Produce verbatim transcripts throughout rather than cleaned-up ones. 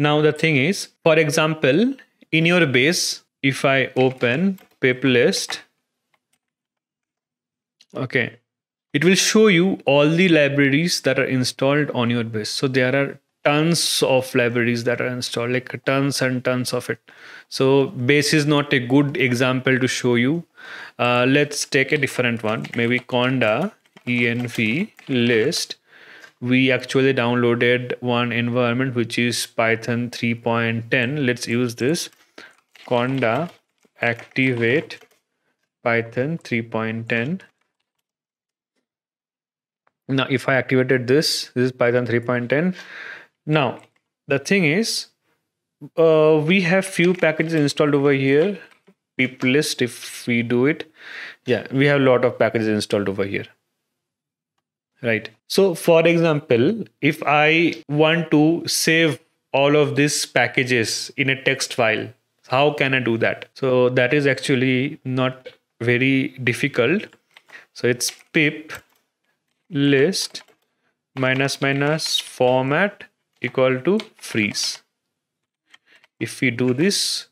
Now the thing is, for example, in your base, if I open pip list, okay, it will show you all the libraries that are installed on your base. So there are tons of libraries that are installed, like tons and tons of it. So base is not a good example to show you. Uh, let's take a different one, maybe conda env list. We actually downloaded one environment, which is Python three point ten. Let's use this conda activate Python three point ten. Now, if I activated this, this is Python three point ten. Now, the thing is, uh, we have few packages installed over here. Pip list, if we do it. Yeah, we have a lot of packages installed over here. Right. So, for example, if I want to save all of these packages in a text file, how can I do that? So, that is actually not very difficult. So, it's pip list minus minus format equal to freeze. If we do this,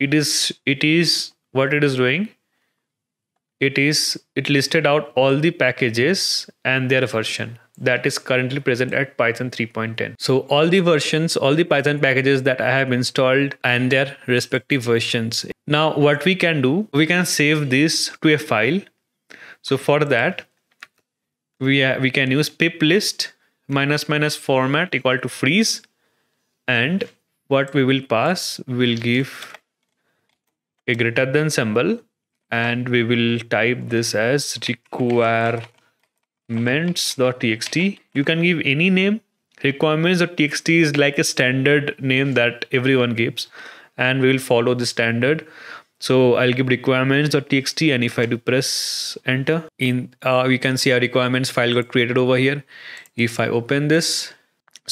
it is it is what it is doing, it is it listed out all the packages and their version that is currently present at Python three point ten. So all the versions, all the Python packages that I have installed and their respective versions. Now what we can do, we can save this to a file. So for that, We, uh, we can use pip list minus minus format equal to freeze, and what we will pass, will give a greater than symbol, and we will type this as requirements dot t x t. You can give any name. Requirements dot t x t is like a standard name that everyone gives, and we will follow the standard. So I'll give requirements dot t x t, and if I do press enter, in uh, we can see our requirements file got created over here. If I open this,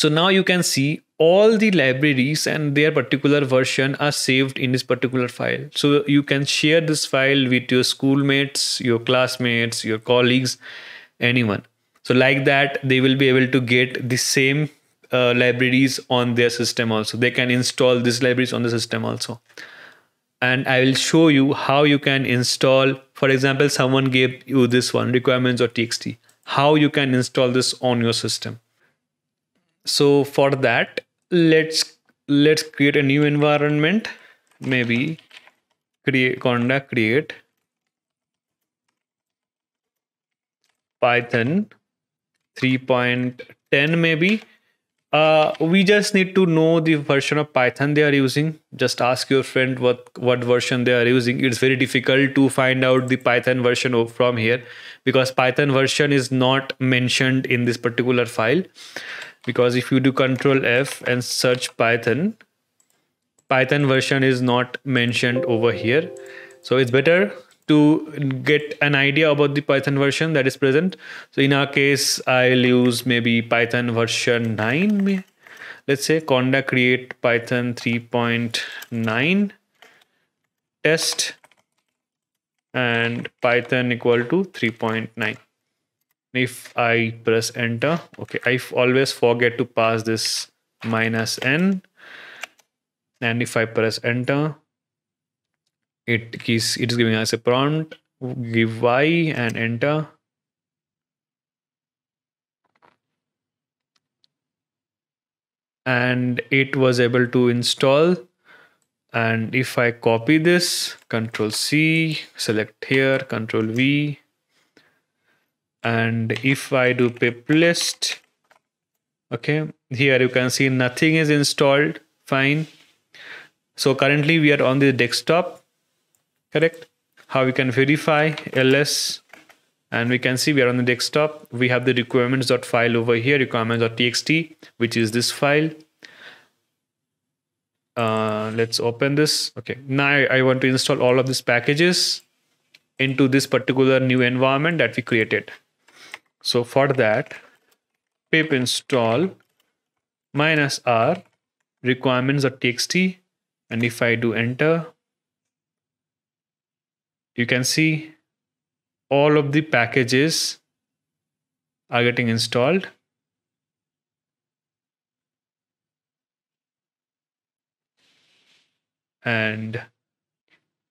so now you can see all the libraries and their particular version are saved in this particular file. So you can share this file with your schoolmates, your classmates, your colleagues, anyone. So like that, they will be able to get the same uh, libraries on their system also. They can install these libraries on the system also. And I will show you how you can install, for example, someone gave you this one, requirements dot t x t, how you can install this on your system. So for that, let's let's create a new environment, maybe create conda create Python three point ten maybe. Uh, we just need to know the version of Python they are using. Just ask your friend what, what version they are using. It's very difficult to find out the Python version from here, because Python version is not mentioned in this particular file. Because if you do control F and search Python, Python version is not mentioned over here. So it's better to get an idea about the Python version that is present. So in our case, I'll use maybe Python version nine. Let's say conda create Python three point nine test and Python equal to three point nine. If I press enter, okay, I always forget to pass this minus n. And if I press enter, It is, it is giving us a prompt, give y and enter. And it was able to install. And if I copy this, control C, select here, control V. And if I do pip list, okay, here you can see nothing is installed, fine. So currently we are on the desktop. Correct. How we can verify ls, and we can see we are on the desktop. We have the requirements.file over here, requirements dot t x t, which is this file. Uh, let's open this. Okay, now I want to install all of these packages into this particular new environment that we created. So for that, pip install minus r requirements dot t x t, and if I do enter, you can see all of the packages are getting installed. And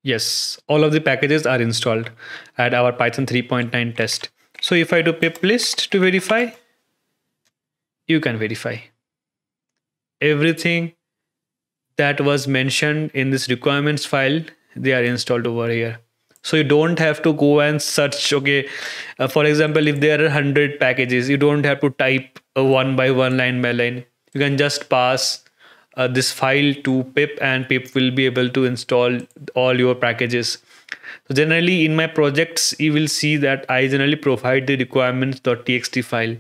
yes, all of the packages are installed at our Python three point nine test. So if I do pip list to verify, you can verify everything that was mentioned in this requirements file. They are installed over here. So you don't have to go and search. Okay, uh, for example, if there are one hundred packages, you don't have to type a one by one, line by line. You can just pass uh, this file to pip, and pip will be able to install all your packages. So generally in my projects, you will see that I generally provide the requirements.txt file.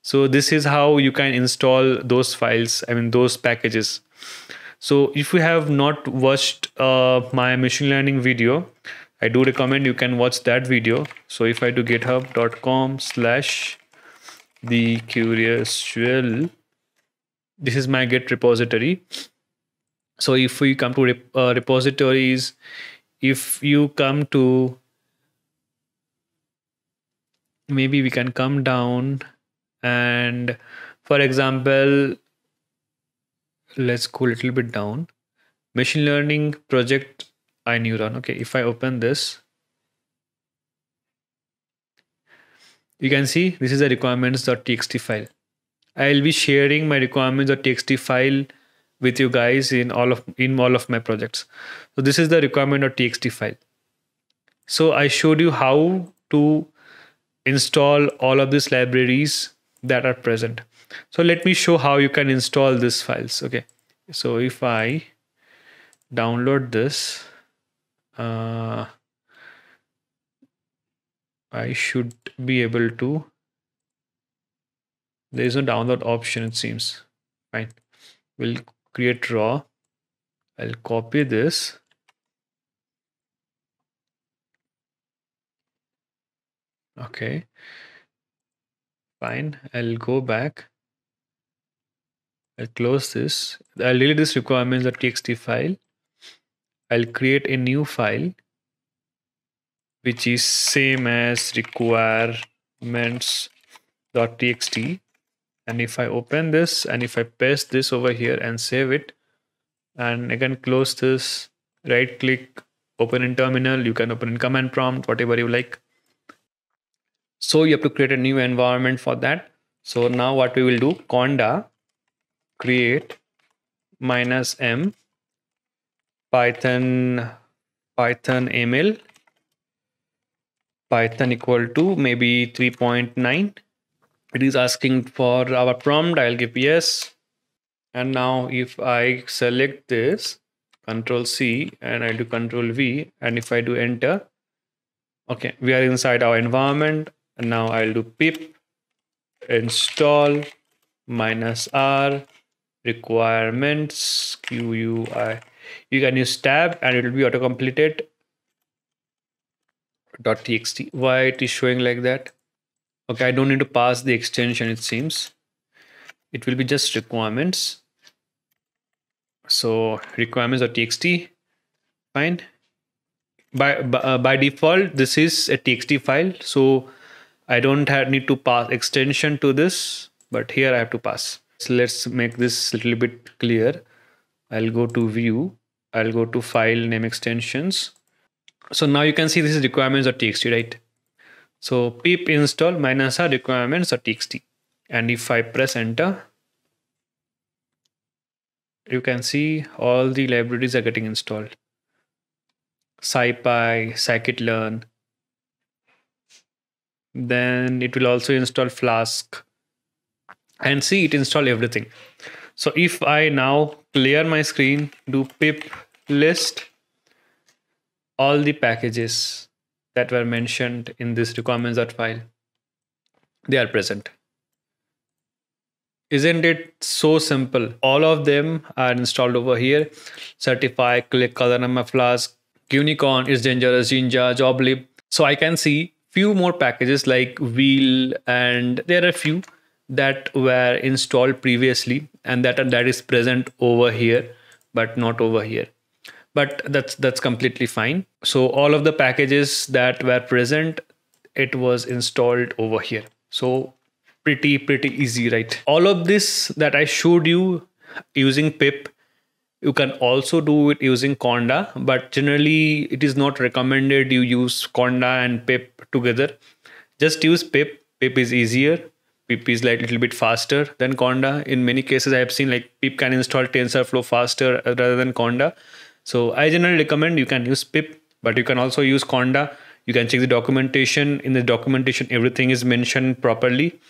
So this is how you can install those files, I mean those packages. So if you have not watched uh, my machine learning video, I do recommend you can watch that video. So if I do github.com slash the curious juel, this is my Git repository. So if we come to rep uh, repositories, if you come to, maybe we can come down and for example, let's go a little bit down. Machine learning project iNeuron. Okay, if I open this, you can see this is a requirements.txt file. I'll be sharing my requirements.txt file with you guys in all of in all of my projects. So this is the requirement.txt file. So I showed you how to install all of these libraries that are present. So let me show how you can install these files. Okay, so if I download this, uh, I should be able to, there is no download option it seems. Fine, we'll create raw. I'll copy this. Okay, fine, I'll go back. I'll close this. I'll delete this requirements.txt file. I'll create a new file, which is same as requirements.txt. And if I open this and if I paste this over here and save it, and again close this, right click, open in terminal. You can open in command prompt, whatever you like. So you have to create a new environment for that. So now what we will do, conda create minus m python python ml python equal to maybe three point nine. It is asking for our prompt. I'll give yes. And now if I select this, control C, and I do control V, and if I do enter, okay, we are inside our environment. And now I'll do pip install minus R requirements Q U I. You can use tab and it will be auto completed .txt. Why it is showing like that? Okay, I don't need to pass the extension, it seems. It will be just requirements. So requirements.txt, fine. By, by, by default, this is a txt file. So I don't have need to pass extension to this, but here I have to pass. So let's make this a little bit clear. I'll go to view. I'll go to file name extensions. So now you can see this is requirements.txt, right? So pip install minus r requirements.txt, and if I press enter, you can see all the libraries are getting installed. SciPy, scikit-learn. Then it will also install Flask, and see it install everything. So if I now clear my screen, do pip list, all the packages that were mentioned in this requirements.file, they are present. Isn't it so simple? All of them are installed over here. Certify, click, colorama, Flask, unicorn is dangerous, Jinja, Joblib. So I can see few more packages like wheel, and there are few that were installed previously and that that is present over here, but not over here. But that's that's completely fine. So all of the packages that were present, it was installed over here. So pretty, pretty easy, right? All of this that I showed you using pip You can also do it using conda, but generally it is not recommended you use conda and pip together. Just use pip. Pip is easier. Pip is like a little bit faster than conda. In many cases, I have seen like pip can install TensorFlow faster rather than conda. So I generally recommend you can use pip, but you can also use conda. You can check the documentation. In the documentation, everything is mentioned properly.